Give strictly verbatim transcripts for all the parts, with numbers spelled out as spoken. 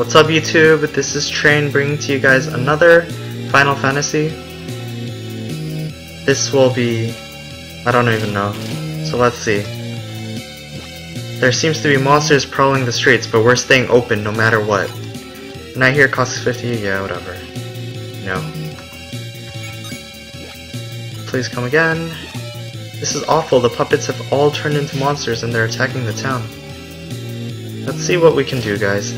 What's up YouTube, this is Train bringing to you guys another Final Fantasy. This will be... I don't even know. So let's see. There seems to be monsters prowling the streets, but we're staying open no matter what. And I hear it costs fifty, yeah, whatever. No. Please come again. This is awful, the puppets have all turned into monsters and they're attacking the town. Let's see what we can do, guys.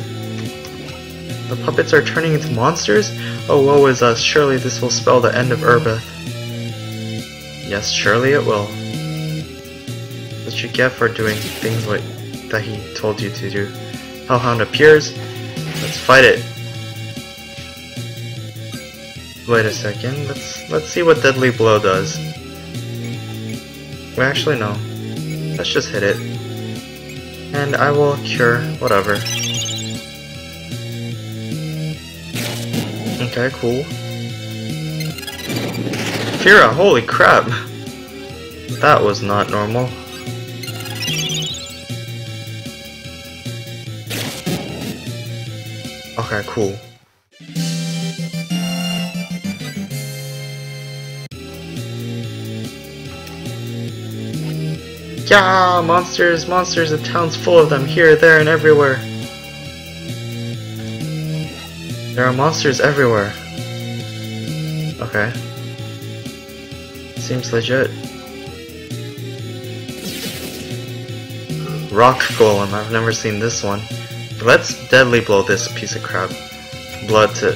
The puppets are turning into monsters? Oh, woe is us, surely this will spell the end of Urbeth. Yes, surely it will. What you get for doing things like that he told you to do. Hellhound appears. Let's fight it. Wait a second, let's let's see what Deadly Blow does. Well, actually no. Let's just hit it. And I will cure whatever. Okay, cool. Fira, holy crap! That was not normal. Okay, cool. Yeah, monsters, monsters, the town's full of them, here, there, and everywhere. There are monsters everywhere. Okay. Seems legit. Rock Golem, I've never seen this one. But let's deadly blow this piece of crap. Blood to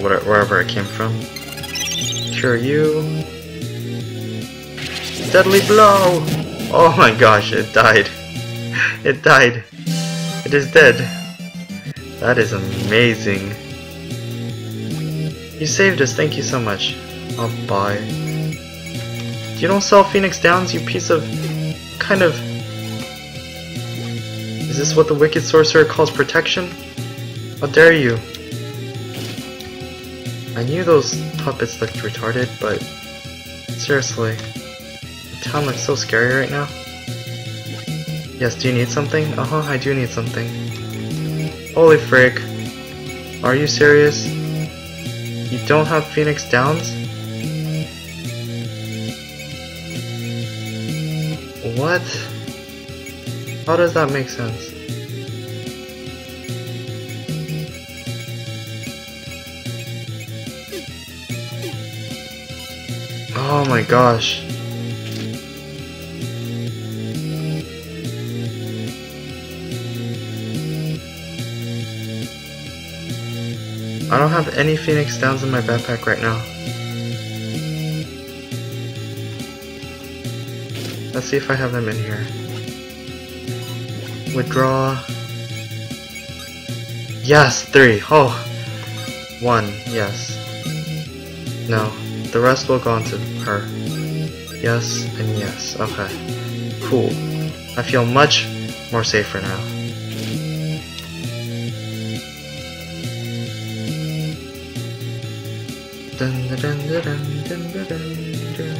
whatever, wherever it came from. Cure you. Deadly blow! Oh my gosh, it died. It died. It is dead. That is amazing. You saved us, thank you so much. I'll buy. You don't sell Phoenix Downs, you piece of... kind of... Is this what the wicked sorcerer calls protection? How dare you? I knew those puppets looked retarded, but... seriously. The town looks so scary right now. Yes, do you need something? Uh-huh, I do need something. Holy frick. Are you serious? You don't have Phoenix Downs? What? How does that make sense? Oh my gosh. I don't have any Phoenix Downs in my backpack right now. Let's see if I have them in here. Withdraw. Yes, three. Oh, one. Yes. No. The rest will go on to her. Yes and yes. Okay. Cool. I feel much more safer now. Dun, dun, dun, dun, dun, dun, dun, dun.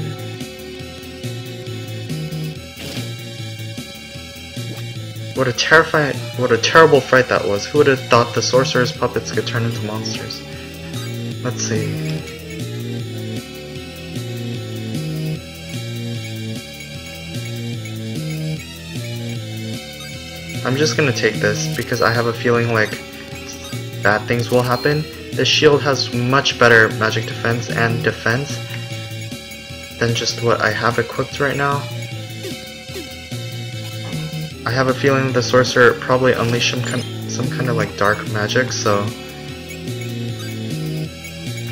What a terrifying, what a terrible fight that was. Who would have thought the sorcerer's puppets could turn into monsters? Let's see. I'm just gonna take this because I have a feeling like bad things will happen. The shield has much better magic defense and defense than just what I have equipped right now. I have a feeling the sorcerer probably unleashed some kind, some kind of like dark magic, so... and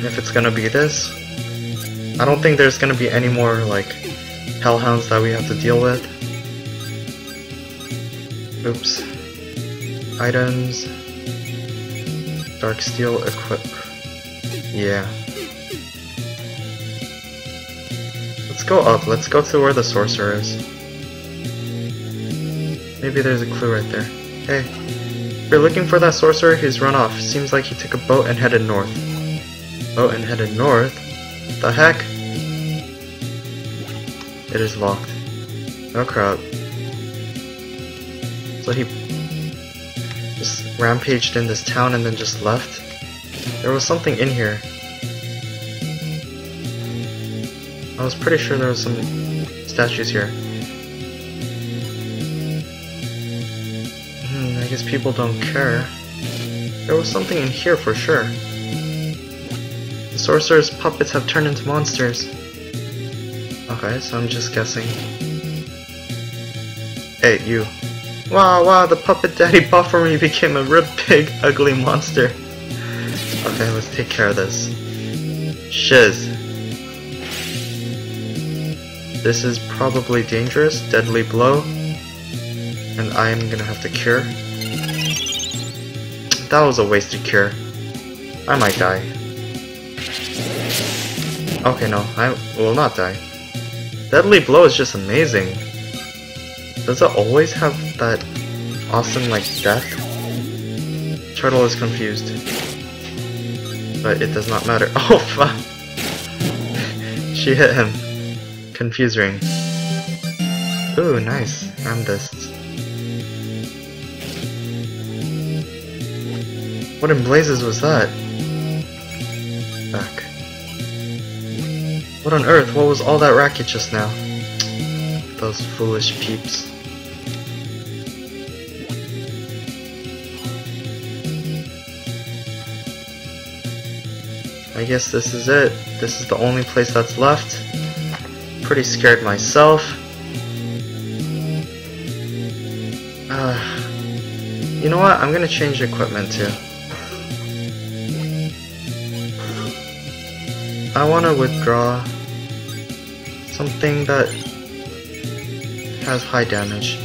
if it's gonna be this, I don't think there's gonna be any more like hellhounds that we have to deal with. Oops. Items... Dark Steel equip. Yeah. Let's go up. Let's go to where the sorcerer is. Maybe there's a clue right there. Hey. If you're looking for that sorcerer, he's run off. Seems like he took a boat and headed north. Boat and headed north? What the heck? It is locked. Oh crap. So he... just... rampaged in this town and then just left? There was something in here. I was pretty sure there was some statues here. Hmm, I guess people don't care. There was something in here for sure. The sorcerer's puppets have turned into monsters. Okay, so I'm just guessing. Hey, you. Wow, wow, the puppet daddy bought for me became a rib pig ugly monster. Okay, let's take care of this. Shiz. This is probably dangerous. Deadly blow. And I'm gonna have to cure. That was a wasted cure. I might die. Okay, no, I will not die. Deadly blow is just amazing. Does it always have that awesome, like, death? Turtle is confused. But it does not matter. Oh, fuck! She hit him. Confuse ring. Ooh, nice. Amethyst. What in blazes was that? Fuck. What on earth? What was all that racket just now? Those foolish peeps. I guess this is it. This is the only place that's left. Pretty scared myself. Uh, you know what? I'm gonna change equipment too. I wanna withdraw something that has high damage.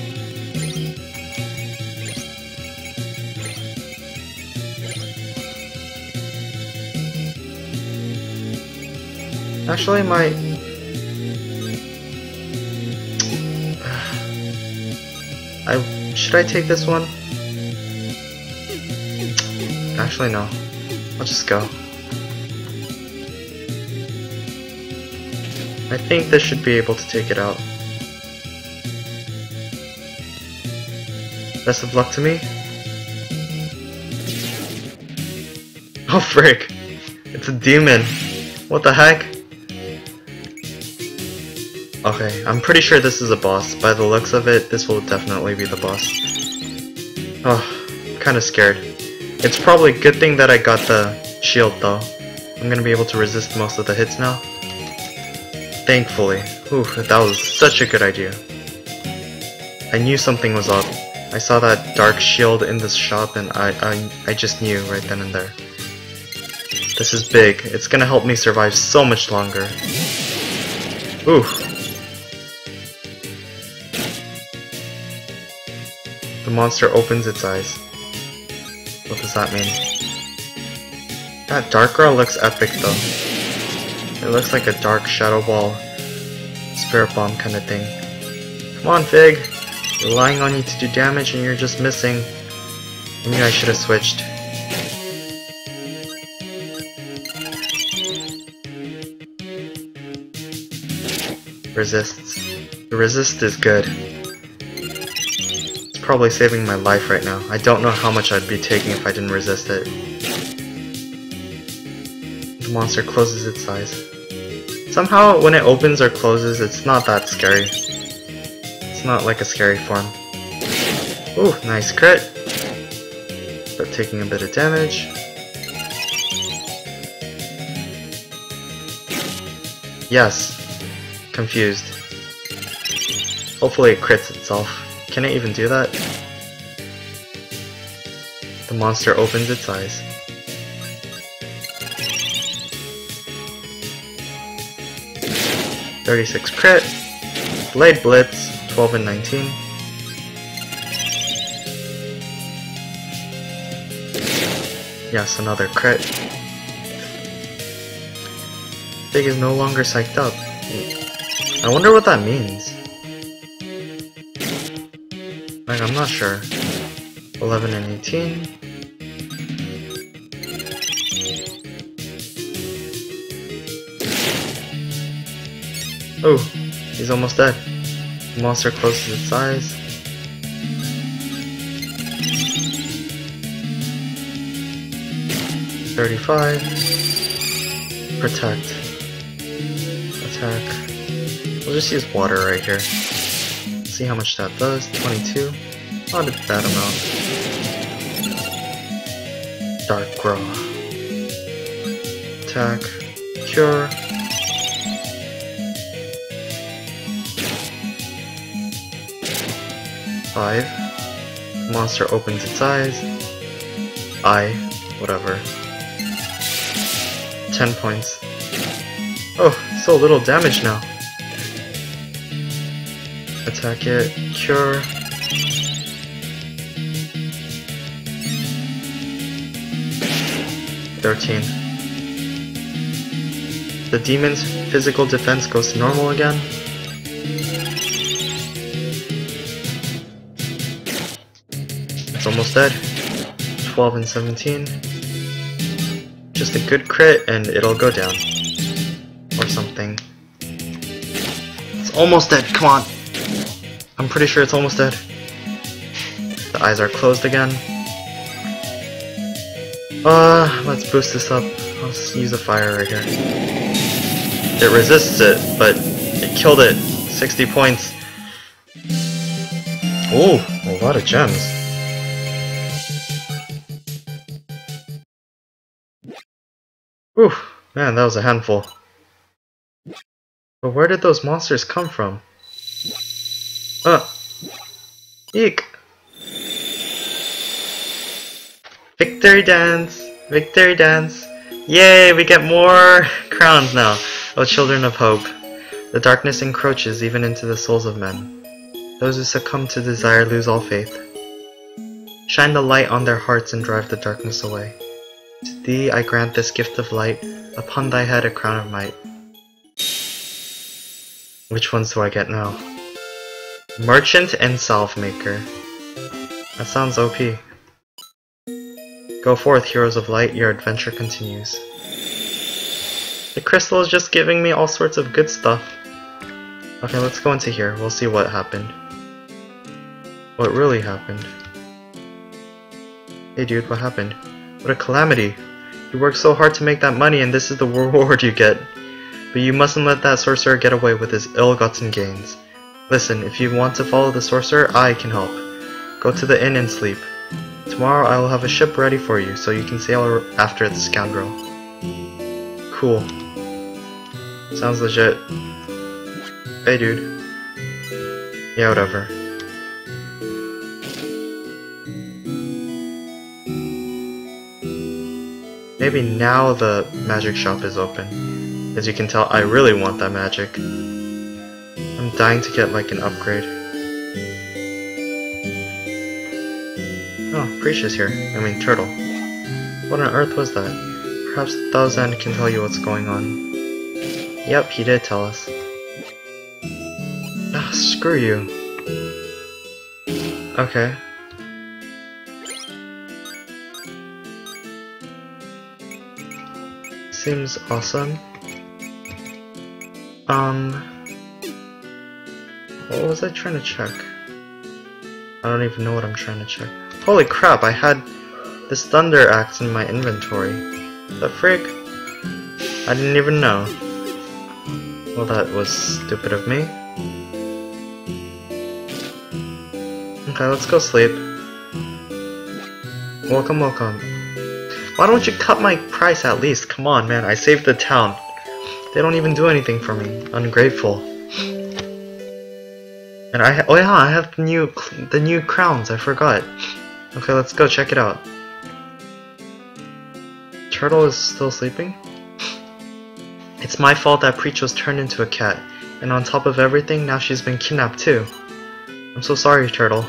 Actually, my... I... Should I take this one? Actually, no. I'll just go. I think this should be able to take it out. Best of luck to me. Oh, frick. It's a demon. What the heck? Okay, I'm pretty sure this is a boss. By the looks of it, this will definitely be the boss. Oh, I'm kinda scared. It's probably a good thing that I got the shield though. I'm gonna be able to resist most of the hits now. Thankfully. Ooh, that was such a good idea. I knew something was up. I saw that dark shield in this shop and I, I, I just knew right then and there. This is big. It's gonna help me survive so much longer. Ooh. The monster opens its eyes. What does that mean? That Dark Grow looks epic though. It looks like a dark shadow ball, spirit bomb kind of thing. Come on, Fig! Relying on you to do damage and you're just missing. I knew I should have switched. Resists. The resist is good. Probably saving my life right now. I don't know how much I'd be taking if I didn't resist it. The monster closes its eyes. Somehow when it opens or closes, it's not that scary. It's not like a scary form. Ooh, nice crit. But taking a bit of damage. Yes. Confused. Hopefully it crits itself. Can it even do that? The monster opens its eyes. thirty-six crit. Blade Blitz. twelve and nineteen. Yes, another crit. Fig is no longer psyched up. I wonder what that means. Like, I'm not sure. eleven and eighteen. Oh, he's almost dead. The monster closes its eyes. thirty-five. Protect. Attack. We'll just use water right here. See how much that does. twenty-two. I'll do that amount. Dark Grow. Attack. Cure. Five. Monster opens its eyes. Eye. Whatever. Ten points. Oh, so little damage now. Attack it. Cure. thirteen. The demon's physical defense goes to normal again. It's almost dead. twelve and seventeen. Just a good crit and it'll go down. Or something. It's almost dead, come on! I'm pretty sure it's almost dead. The eyes are closed again. Uh, let's boost this up. I'll just use the fire right here. It resists it, but it killed it. sixty points. Ooh, a lot of gems. Whew, man, that was a handful. But where did those monsters come from? Uh, eek! Victory dance! Victory dance! Yay! We get more crowns now! O children of hope! The darkness encroaches even into the souls of men. Those who succumb to desire lose all faith. Shine the light on their hearts and drive the darkness away. To thee I grant this gift of light, upon thy head a crown of might. Which ones do I get now? Merchant and Salve Maker. That sounds O P. Go forth, heroes of light, your adventure continues. The crystal is just giving me all sorts of good stuff. Okay, let's go into here. We'll see what happened. What really happened. Hey dude, what happened? What a calamity. You worked so hard to make that money and this is the reward you get. But you mustn't let that sorcerer get away with his ill-gotten gains. Listen, if you want to follow the sorcerer, I can help. Go to the inn and sleep. Tomorrow I will have a ship ready for you, so you can sail after the scoundrel. Cool. Sounds legit. Hey dude. Yeah, whatever. Maybe now the magic shop is open. As you can tell, I really want that magic. I'm dying to get like an upgrade. Oh, Preach is here. I mean Turtle. What on earth was that? Perhaps Dalsend can tell you what's going on. Yep, he did tell us. Ah, screw you. Okay. Seems awesome. Um... What was I trying to check? I don't even know what I'm trying to check. Holy crap, I had this Thunder Axe in my inventory. The frick? I didn't even know. Well, that was stupid of me. Okay, let's go sleep. Welcome, welcome. Why don't you cut my price at least? Come on, man, I saved the town. They don't even do anything for me. Ungrateful. And I ha oh yeah, I have the new the new crowns. I forgot. Okay, let's go check it out. Turtle is still sleeping. It's my fault that Preach was turned into a cat, and on top of everything, now she's been kidnapped too. I'm so sorry, Turtle.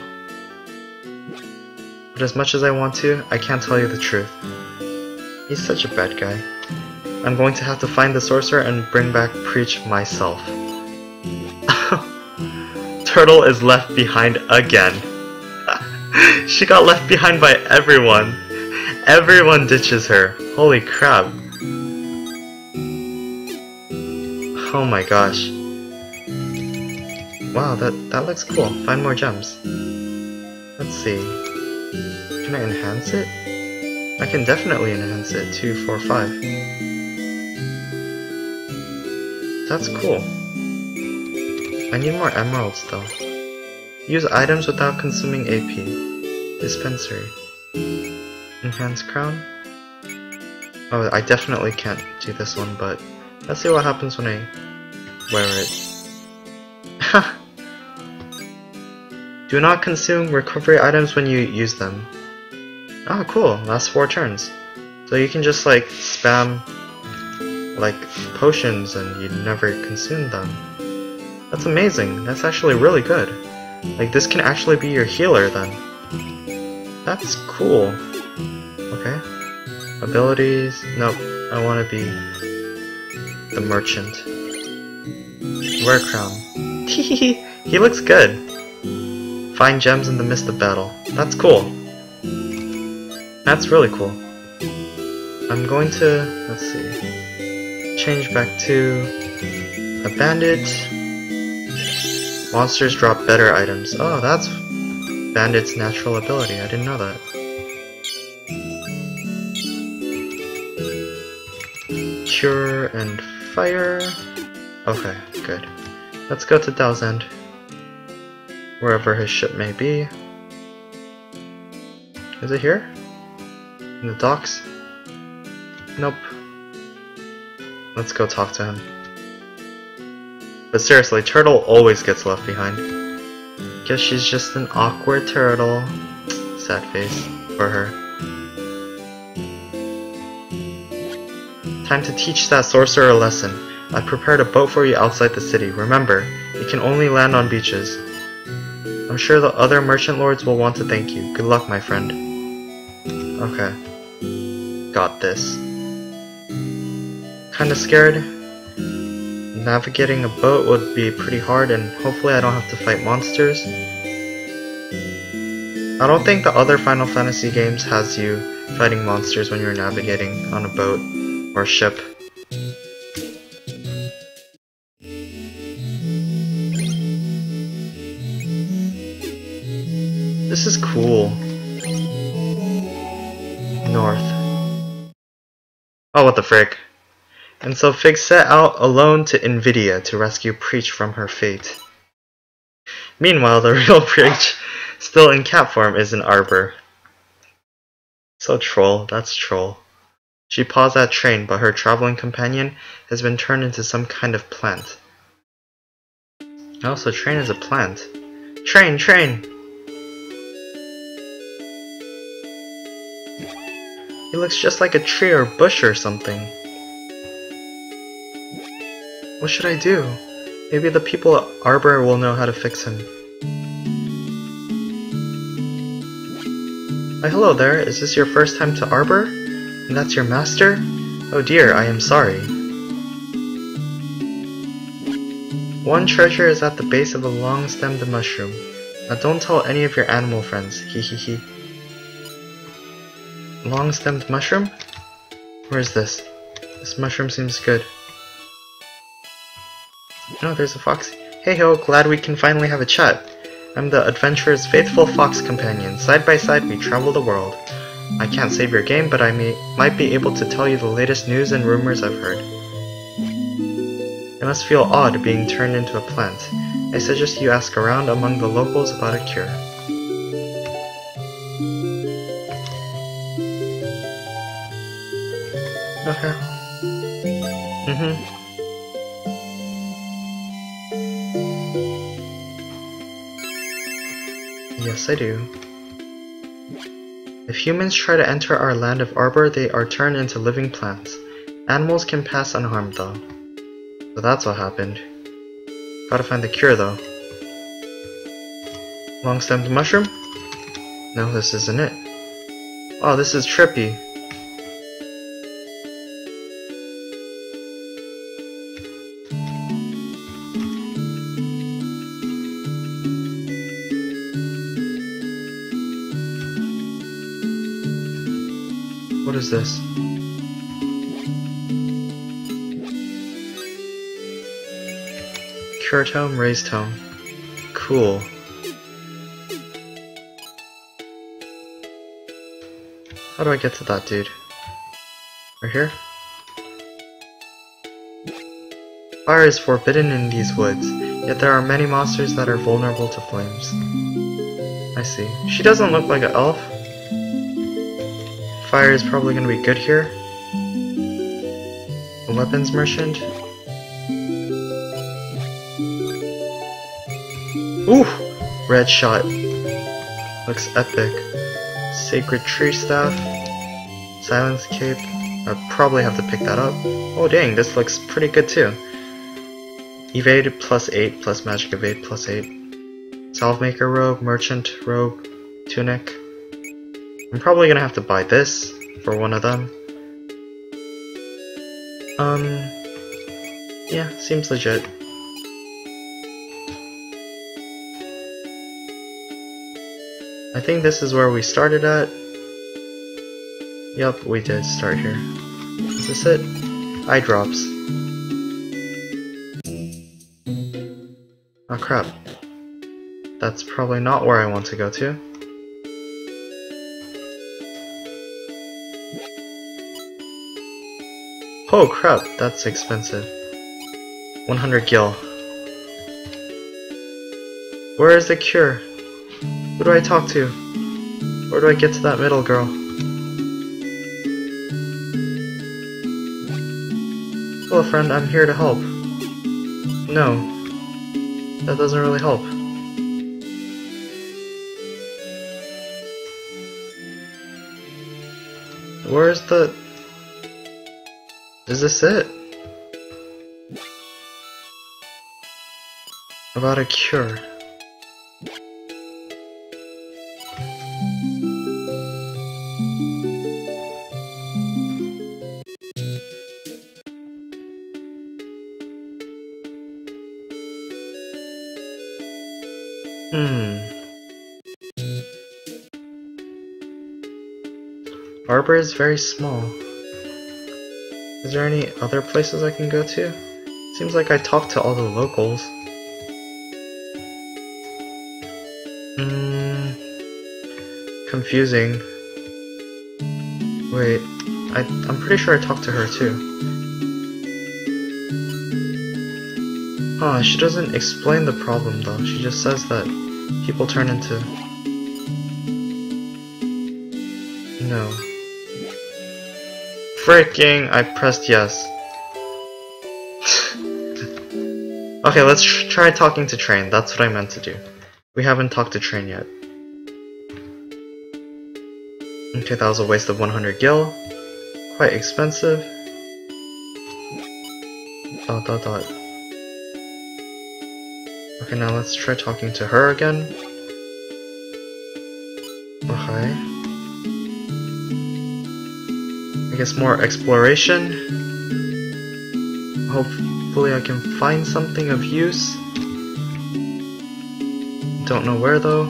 But as much as I want to, I can't tell you the truth. He's such a bad guy. I'm going to have to find the sorcerer and bring back Preach myself. Turtle is left behind again. She got left behind by everyone. Everyone ditches her. Holy crap. Oh my gosh. Wow, that, that looks cool. Find more gems. Let's see. Can I enhance it? I can definitely enhance it to four five. That's cool. I need more emeralds though. Use items without consuming A P. Dispensary. Enhance crown. Oh, I definitely can't do this one, but let's see what happens when I wear it. Do not consume recovery items when you use them. Ah, cool. Last four turns. So you can just like spam like potions and you never consume them. That's amazing. That's actually really good. Like this can actually be your healer then. That's cool. Okay. Abilities. Nope. I want to be the merchant. Werecrow. Teehee. He looks good. Find gems in the midst of battle. That's cool. That's really cool. I'm going to, let's see, change back to a bandit. Monsters drop better items. Oh, that's bandit's natural ability. I didn't know that. Cure and fire. Okay, good. Let's go to Dalsend, wherever his ship may be. Is it here? In the docks? Nope. Let's go talk to him. But seriously, Turtle always gets left behind. Guess she's just an awkward turtle. Sad face for her. Time to teach that sorcerer a lesson. I prepared a boat for you outside the city. Remember, it can only land on beaches. I'm sure the other merchant lords will want to thank you. Good luck, my friend. Okay. Got this. Kinda scared. Navigating a boat would be pretty hard, and hopefully I don't have to fight monsters. I don't think the other Final Fantasy games has you fighting monsters when you're navigating on a boat or ship. This is cool. North. Oh, what the frick. And so Fig set out alone to Nvidia to rescue Preach from her fate. Meanwhile, the real Preach, still in cat form, is in Arbor. So troll, that's troll. She paused at Train, but her traveling companion has been turned into some kind of plant. Oh, so Train is a plant. Train, Train! It looks just like a tree or bush or something. What should I do? Maybe the people at Arbor will know how to fix him. Why, hello there, is this your first time to Arbor? And that's your master? Oh dear, I am sorry. One treasure is at the base of a long-stemmed mushroom. Now don't tell any of your animal friends, hee hee hee. Long-stemmed mushroom? Where is this? This mushroom seems good. Oh, there's a fox. Hey ho, glad we can finally have a chat. I'm the adventurer's faithful fox companion. Side by side, we travel the world. I can't save your game, but I may, might be able to tell you the latest news and rumors I've heard. It must feel odd being turned into a plant. I suggest you ask around among the locals about a cure. Okay. Mm-hmm. Yes, I do. If humans try to enter our land of Arbor, they are turned into living plants. Animals can pass unharmed, though. So that's what happened. Gotta find the cure, though. Long-stemmed mushroom? No, this isn't it. Oh, this is trippy. What is this? Cure tome, raise tome. Cool. How do I get to that dude? Right here? Fire is forbidden in these woods, yet there are many monsters that are vulnerable to flames. I see. She doesn't look like an elf. Fire is probably going to be good here. A weapons merchant. Ooh! Red shot. Looks epic. Sacred tree staff. Silence cape. I probably have to pick that up. Oh dang, this looks pretty good too. Evade plus eight plus magic evade plus eight. Salve maker robe, merchant robe, tunic. I'm probably gonna have to buy this for one of them. Um, yeah, seems legit. I think this is where we started at. Yep, we did start here. Is this it? Eye drops. Oh crap. That's probably not where I want to go to. Oh crap, that's expensive. one hundred gil. Where is the cure? Who do I talk to? Where do I get to that middle girl? Hello friend, I'm here to help. No. That doesn't really help. Where is the... Is this it? About a cure. Hmm. Arbor is very small. Is there any other places I can go to? Seems like I talked to all the locals. Mmm. Confusing. Wait, I, I'm pretty sure I talked to her too. Huh, she doesn't explain the problem though, she just says that people turn into... No. Freaking, I pressed yes. Okay, let's tr try talking to Train. That's what I meant to do. We haven't talked to Train yet. Okay, that was a waste of one hundred gil. Quite expensive. Dot dot dot. Okay, now let's try talking to her again. Okay. I guess more exploration. Hopefully I can find something of use. Don't know where though.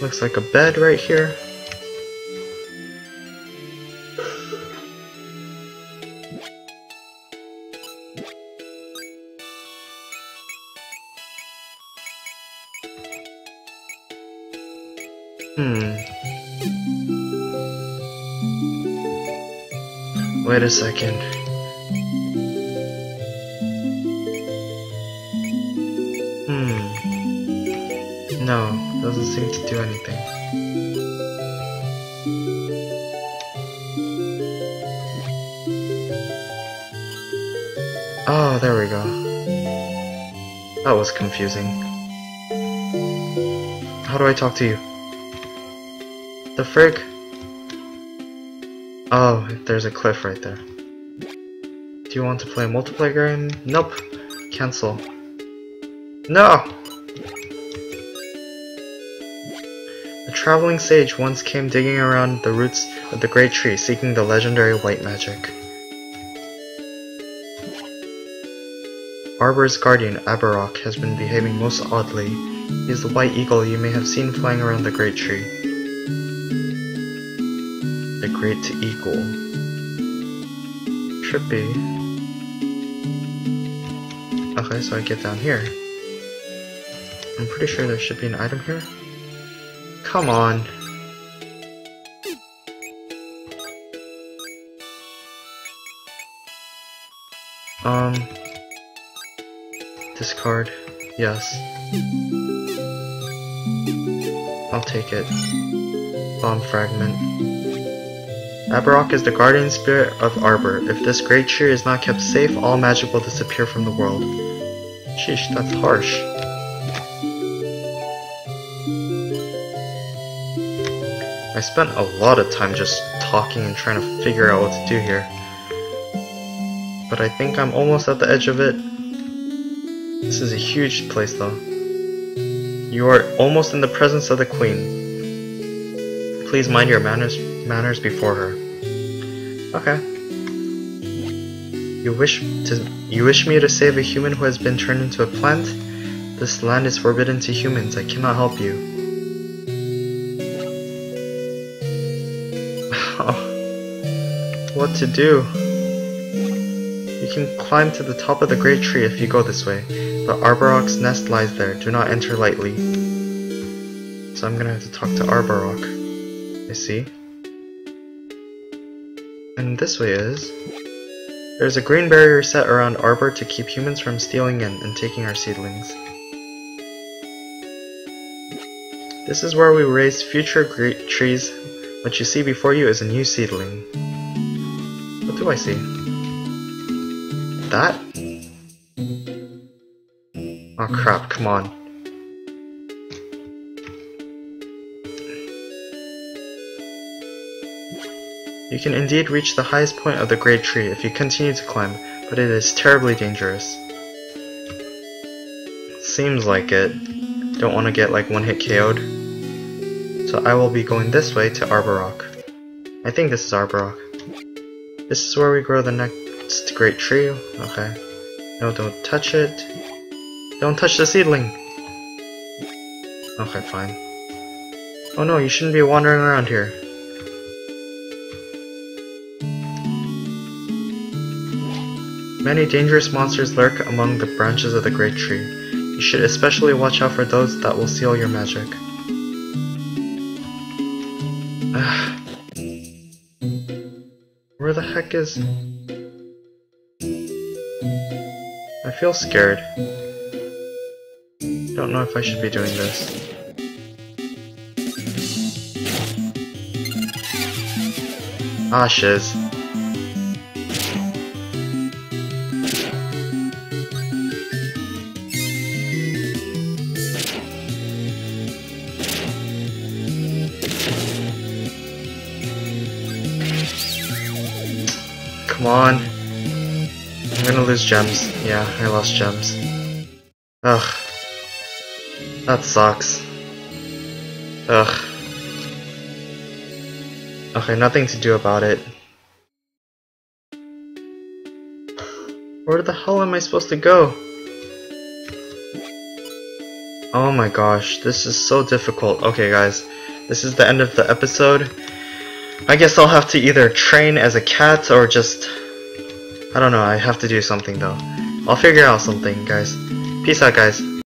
Looks like a bed right here. Wait a second. Hmm. No, doesn't seem to do anything. Oh, there we go. That was confusing. How do I talk to you? The frick? Oh, there's a cliff right there. Do you want to play a multiplayer game? Nope. Cancel. No! A traveling sage once came digging around the roots of the great tree, seeking the legendary white magic. Arbor's guardian, Aberrock, has been behaving most oddly. He is the white eagle you may have seen flying around the great tree. The great to equal. Trippy. Okay, so I get down here. I'm pretty sure there should be an item here. Come on. Um... Discard. Yes. I'll take it. Bomb Fragment. Aberrock is the guardian spirit of Arbor. If this great tree is not kept safe, all magic will disappear from the world. Sheesh, that's harsh. I spent a lot of time just talking and trying to figure out what to do here. But I think I'm almost at the edge of it. This is a huge place though. You are almost in the presence of the Queen. Please mind your manners, manners before her. Okay. You wish to, you wish me to save a human who has been turned into a plant? This land is forbidden to humans. I cannot help you. What to do? You can climb to the top of the great tree if you go this way. The Aberrock's nest lies there. Do not enter lightly. So I'm gonna have to talk to Aberrock. I see. And this way is... There's a green barrier set around Arbor to keep humans from stealing in and taking our seedlings. This is where we raise future great trees. What you see before you is a new seedling. What do I see? That? Oh crap, come on. You can indeed reach the highest point of the great tree if you continue to climb, but it is terribly dangerous. Seems like it. Don't want to get like one hit K O'd. So I will be going this way to Aberrock. I think this is Aberrock. This is where we grow the next great tree. Okay. No, don't touch it. Don't touch the seedling! Okay, fine. Oh no, you shouldn't be wandering around here. Many dangerous monsters lurk among the branches of the great tree. You should especially watch out for those that will steal your magic. Where the heck is... I feel scared. Don't know if I should be doing this. Ah, shiz. Come on. I'm gonna lose gems. Yeah, I lost gems. Ugh. That sucks. Ugh. Okay, nothing to do about it. Where the hell am I supposed to go? Oh my gosh, this is so difficult. Okay guys, this is the end of the episode. I guess I'll have to either train as a cat or just... I don't know, I have to do something though. I'll figure out something, guys. Peace out, guys.